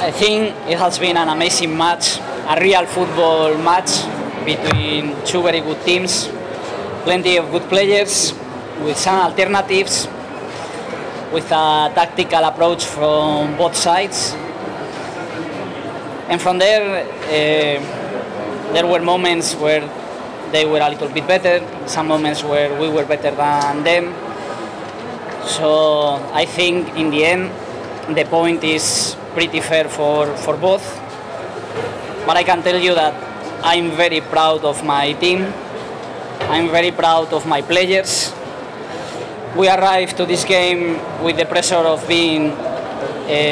I think it has been an amazing match, a real football match between two very good teams, plenty of good players with some alternatives, with a tactical approach from both sides. And from there, there were moments where they were a little bit better, some moments where we were better than them. So I think in the end, the point is pretty fair for both. But I can tell you that I'm very proud of my team. I'm very proud of my players. We arrived to this game with the pressure of being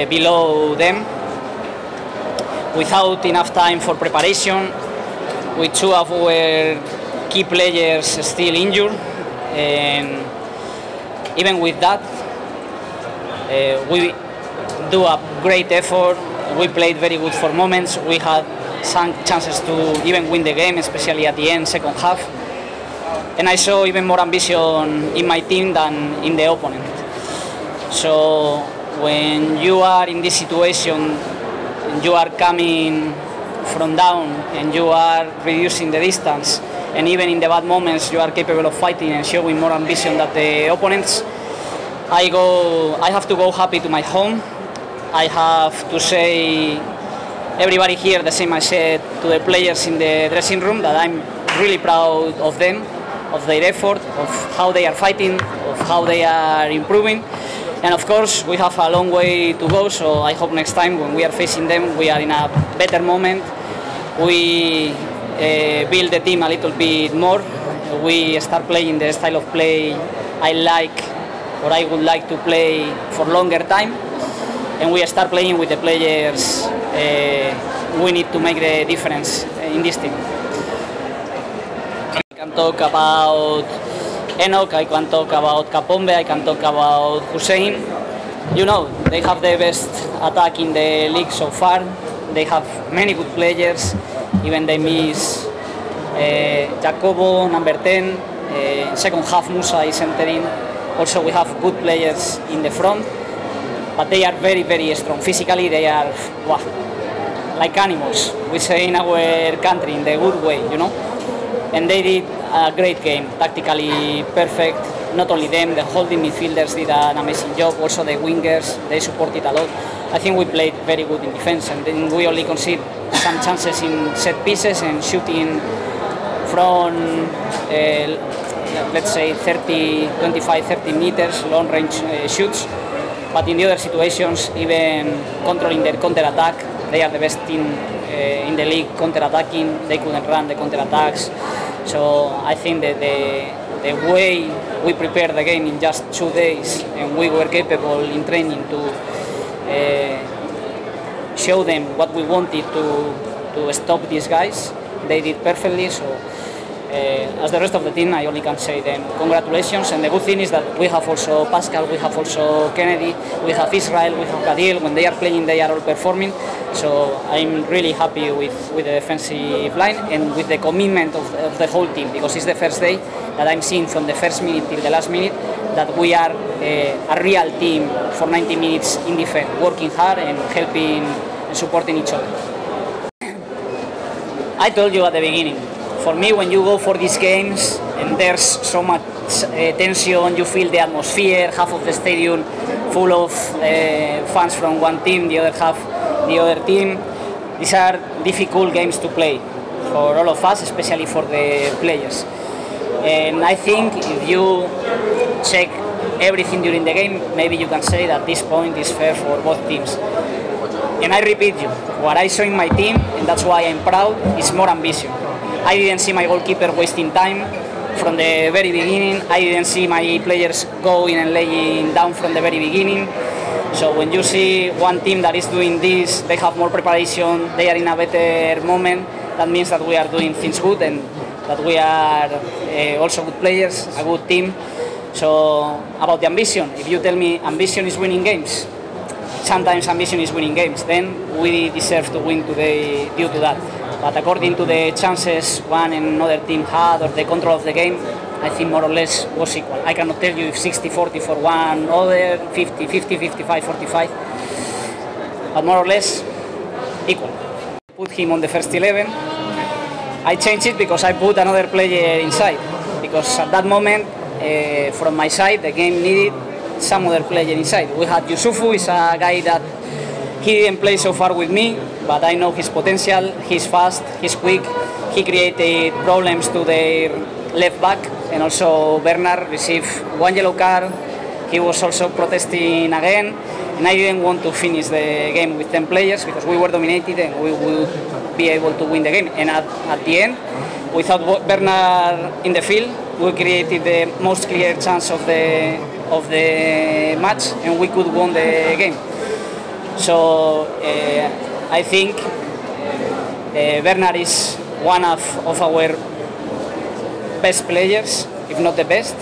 below them, without enough time for preparation, with two of our key players still injured. And even with that, we do a great effort. We played very good for moments. We had some chances to even win the game, especially at the end, second half. And I saw even more ambition in my team than in the opponent. So when you are in this situation, you are coming from down and you are reducing the distance, and even in the bad moments you are capable of fighting and showing more ambition than the opponents, I have to go happy to my home. I have to say everybody here the same I said to the players in the dressing room, that I'm really proud of them, of their effort, of how they are fighting, of how they are improving. And of course, we have a long way to go, so I hope next time when we are facing them, we are in a better moment. We build the team a little bit more. We start playing the style of play I like, or I would like to play for longer time. And we start playing with the players we need to make the difference in this team. I can talk about Enoch, I can talk about Capombe, I can talk about Hussein. You know, they have the best attack in the league so far. They have many good players. Even they miss Jacobo, number 10. Second half, Musa is entering. Also, we have good players in the front. But they are very, very strong. Physically, they are wow, like animals. We say in our country, in the good way, you know. And they did a great game, tactically perfect. Not only them, the holding midfielders did an amazing job. Also the wingers, they supported a lot. I think we played very good in defense, and then we only conceded some chances in set pieces and shooting from, let's say, 25, 30 meters, long-range shoots. But in the other situations, even controlling their counter-attack, they are the best team in the league counter-attacking. They couldn't run the counter-attacks. So I think that the way we prepared the game in just 2 days, and we were capable in training to show them what we wanted to stop these guys, they did perfectly. So as the rest of the team, I only can say them congratulations. And the good thing is that we have also Pascal, we have also Kennedy, we have Israel, we have Kadil. When they are playing, they are all performing. So I'm really happy with the defensive line and with the commitment of the whole team, because it's the first day that I'm seeing from the first minute till the last minute that we are a real team for 90 minutes in defense, working hard and helping and supporting each other. I told you at the beginning, for me when you go for these games and there's so much tension, you feel the atmosphere, half of the stadium full of fans from one team, the other half the other team. These are difficult games to play for all of us, especially for the players. And I think if you check everything during the game, maybe you can say that this point is fair for both teams. And I repeat you, what I saw in my team, and that's why I'm proud, is more ambition. I didn't see my goalkeeper wasting time from the very beginning. I didn't see my players going and laying down from the very beginning. So when you see one team that is doing this, they have more preparation, they are in a better moment, that means that we are doing things good and that we are also good players, a good team. So about the ambition, if you tell me ambition is winning games, sometimes ambition is winning games, then we deserve to win today due to that. But according to the chances one and another team had or the control of the game, I think more or less was equal. I cannot tell you if 60-40 for one, other 50-55, 45, but more or less equal. Put him on the first 11. I changed it because I put another player inside, because at that moment, from my side, the game needed some other player inside. We had Yusufu, is a guy that he didn't play so far with me, but I know his potential. He's fast, he's quick, he created problems to their left back, and also Bernard received one yellow card. He was also protesting again, and I didn't want to finish the game with 10 players because we were dominated and we would be able to win the game. And at the end, without Bernard in the field, we created the most clear chance of the match, and we could win the game. So I think Bernard is one of our best players, if not the best.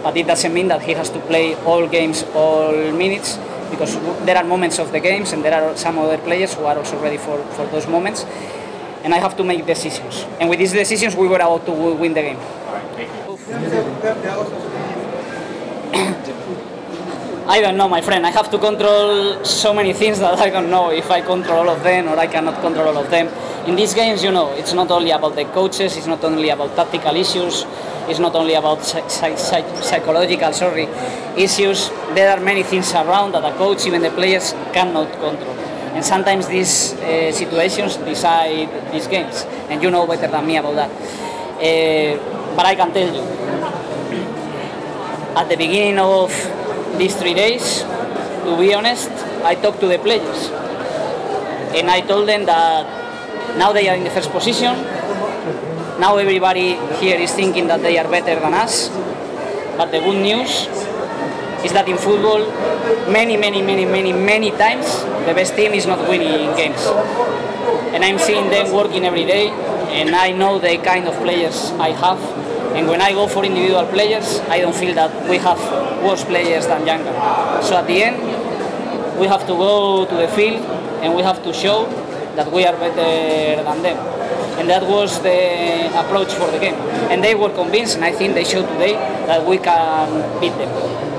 But it doesn't mean that he has to play all games, all minutes, because there are moments of the games and there are some other players who are also ready for those moments. And I have to make decisions. And with these decisions, we were about to win the game. All right, thank you. I don't know, my friend. I have to control so many things that I don't know if I control all of them or I cannot control all of them. In these games, you know, it's not only about the coaches, it's not only about tactical issues, it's not only about psychological issues. There are many things around that a coach, even the players, cannot control. And sometimes these situations decide these games. And you know better than me about that. But I can tell you, at the beginning of these 3 days, to be honest, I talked to the players. And I told them that now they are in the first position. Now everybody here is thinking that they are better than us, but the good news is that in football, many times, the best team is not winning games. And I'm seeing them working every day, and I know the kind of players I have. And when I go for individual players, I don't feel that we have worse players than Yanga. So at the end, we have to go to the field, and we have to show that we are better than them. And that was the approach for the game. And they were convinced, and I think they showed today that we can beat them.